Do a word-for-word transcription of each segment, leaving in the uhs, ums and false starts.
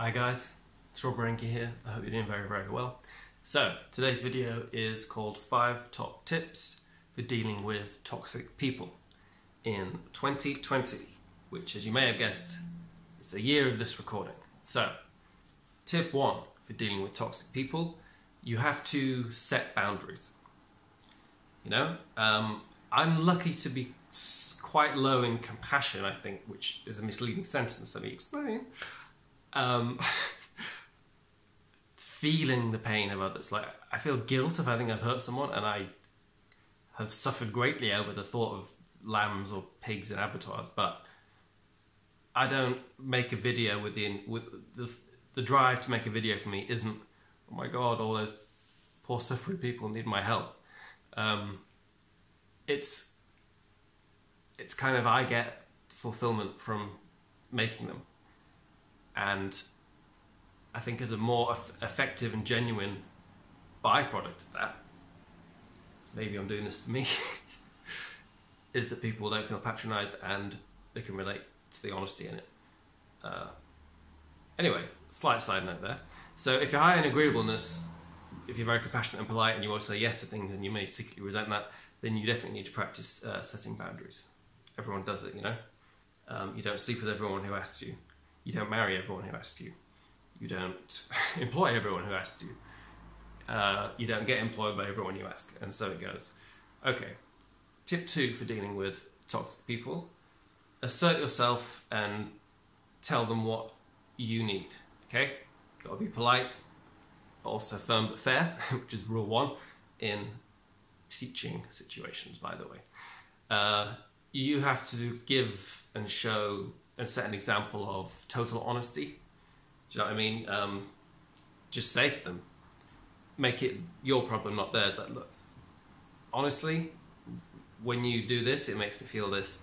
Hi guys, it's Rob Renke here. I hope you're doing very, very well. So, today's video is called five Top Tips for Dealing with Toxic People in twenty twenty, which, as you may have guessed, is the year of this recording. So, tip one for dealing with toxic people, you have to set boundaries. You know, um, I'm lucky to be quite low in compassion, I think, which is a misleading sentence, let me explain. Um, feeling the pain of others. Like, I feel guilt if I think I've hurt someone, and I have suffered greatly over the thought of lambs or pigs in abattoirs, but I don't make a video with the, with the, the drive to make a video for me isn't, oh my God, all those poor suffering people need my help. Um, it's, it's kind of, I get fulfillment from making them. And I think as a more effective and genuine byproduct of that, maybe I'm doing this to me, is that people don't feel patronised and they can relate to the honesty in it. Uh, anyway, slight side note there. So if you're high in agreeableness, if you're very compassionate and polite and you always say yes to things and you may particularly resent that, then you definitely need to practice uh, setting boundaries. Everyone does it, you know? Um, you don't sleep with everyone who asks you. You don't marry everyone who asks you. You don't employ everyone who asks you. Uh, you don't get employed by everyone you ask, and so it goes. Okay, tip two for dealing with toxic people. Assert yourself and tell them what you need, okay? Gotta be polite, but also firm but fair, which is rule one in teaching situations, by the way. Uh, you have to give and show and set an example of total honesty. Do you know what I mean? Um, just say to them, make it your problem, not theirs. Like, look, honestly, when you do this, it makes me feel this.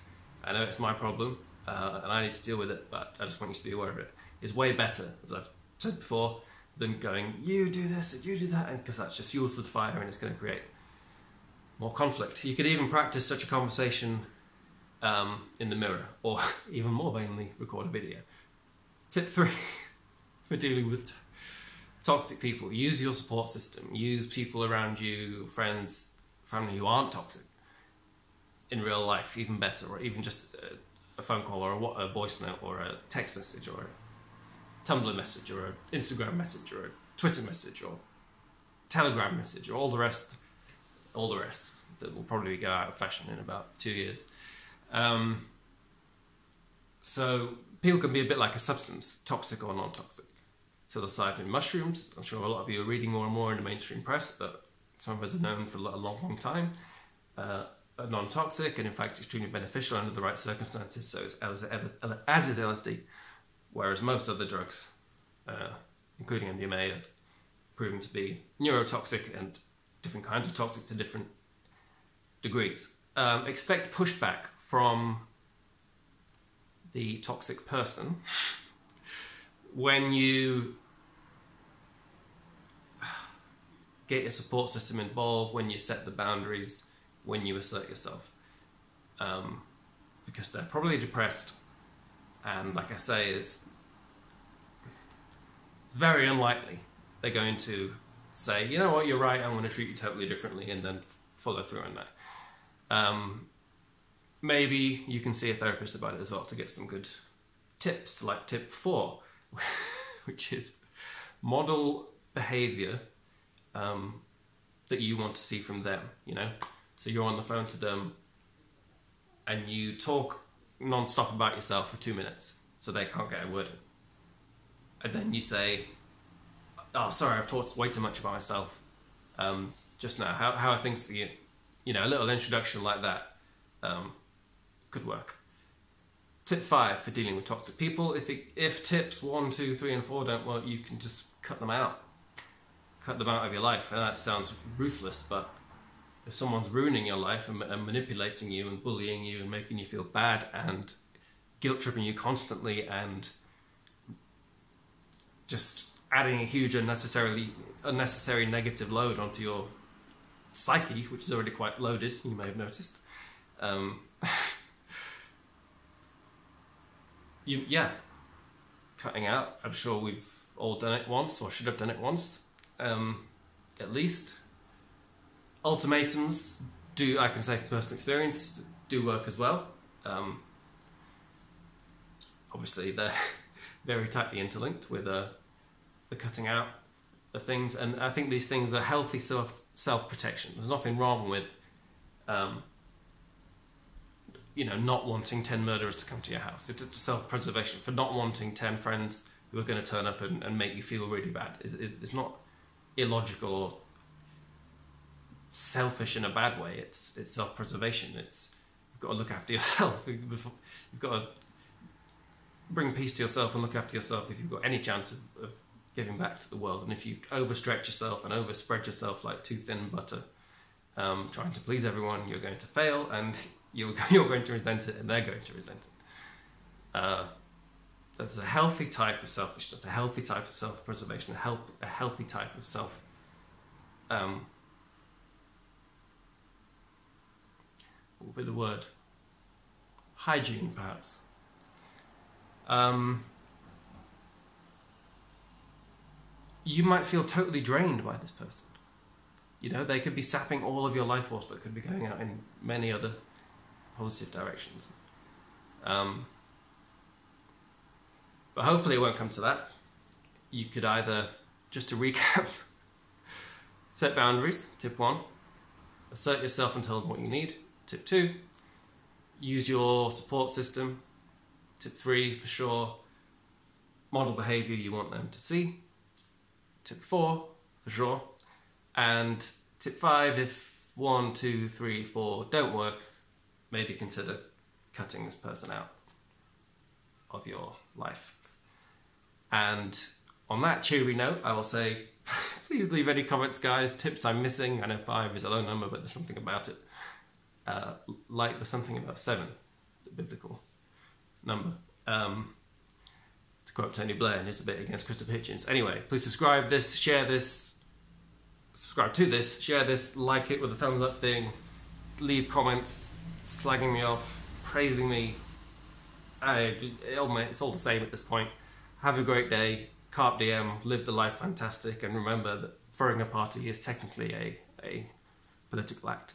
I know it's my problem, uh, and I need to deal with it, but I just want you to be aware of it. It's way better, as I've said before, than going, you do this, and you do that, and because that's just fuel to the fire, and it's gonna create more conflict. You could even practice such a conversation Um, in the mirror, or even more vainly, record a video. Tip three for dealing with toxic people. Use your support system. Use people around you, friends, family who aren't toxic in real life, even better, or even just a, a phone call or a, a voice note or a text message or a Tumblr message or an Instagram message or a Twitter message or Telegram message or all the rest, all the rest that will probably go out of fashion in about two years. Um, so people can be a bit like a substance, toxic or non-toxic. Psilocybin mushrooms, I'm sure a lot of you are reading more and more in the mainstream press, but some of us have known for a long, long time, uh, are non-toxic and in fact extremely beneficial under the right circumstances, so as is L S D, whereas most other drugs, uh, including M D M A, are proven to be neurotoxic and different kinds of toxic to different degrees. Um, expect pushback from the toxic person when you get your support system involved, when you set the boundaries, when you assert yourself, um, because they're probably depressed, and like I say, it's, it's very unlikely they're going to say, you know what, you're right, I'm going to treat you totally differently, and then follow through on that. Um, Maybe you can see a therapist about it as well to get some good tips, like tip four, which is model behavior um, that you want to see from them, you know? So you're on the phone to them and you talk non-stop about yourself for two minutes so they can't get a word in. And then you say, oh, sorry, I've talked way too much about myself um, just now. How, how are things for you? You know, a little introduction like that. Um, Could work. Tip five for dealing with toxic people. If, it, if tips one, two, three, and four don't work, you can just cut them out. Cut them out of your life. And that sounds ruthless, but if someone's ruining your life and, and manipulating you and bullying you and making you feel bad and guilt-tripping you constantly and just adding a huge unnecessarily, unnecessary negative load onto your psyche, which is already quite loaded, you may have noticed, um, You, yeah, cutting out. I'm sure we've all done it once, or should have done it once, um, at least. Ultimatums do, I can say from personal experience, do work as well. Um, obviously, they're very tightly interlinked with uh, the cutting out of things, and I think these things are healthy self self-protection. There's nothing wrong with, um, you know, not wanting ten murderers to come to your house. It's self-preservation. For not wanting ten friends who are going to turn up and, and make you feel really bad. It's, it's, it's not illogical or selfish in a bad way. It's it's self-preservation. It's you've got to look after yourself. You've got to bring peace to yourself and look after yourself if you've got any chance of, of giving back to the world. And if you overstretch yourself and overspread yourself like too thin butter, um, trying to please everyone, you're going to fail, and You're, you're going to resent it, and they're going to resent it. Uh, that's a healthy type of selfishness, a healthy type of self-preservation, a, help, a healthy type of self... Um, what would be the word? Hygiene, perhaps. Um, you might feel totally drained by this person. You know, they could be sapping all of your life force that could be going out in many other positive directions. Um, but hopefully it won't come to that. You could either, just to recap, set boundaries, tip one, assert yourself and tell them what you need, tip two, use your support system, tip three, for sure, model behavior you want them to see, tip four, for sure, and tip five, if one, two, three, four don't work, maybe consider cutting this person out of your life. And on that cheery note, I will say, please leave any comments, guys, tips I'm missing. I know five is a low number, but there's something about it. Uh, like there's something about seven, the biblical number. Um, to quote Tony Blair in his bit against Christopher Hitchens. Anyway, please subscribe this, share this, subscribe to this, share this, like it with a thumbs up thing, leave comments, slagging me off, praising me. I, it's all the same at this point. Have a great day, carpe diem, live the life fantastic, and remember that throwing a party is technically a, a political act.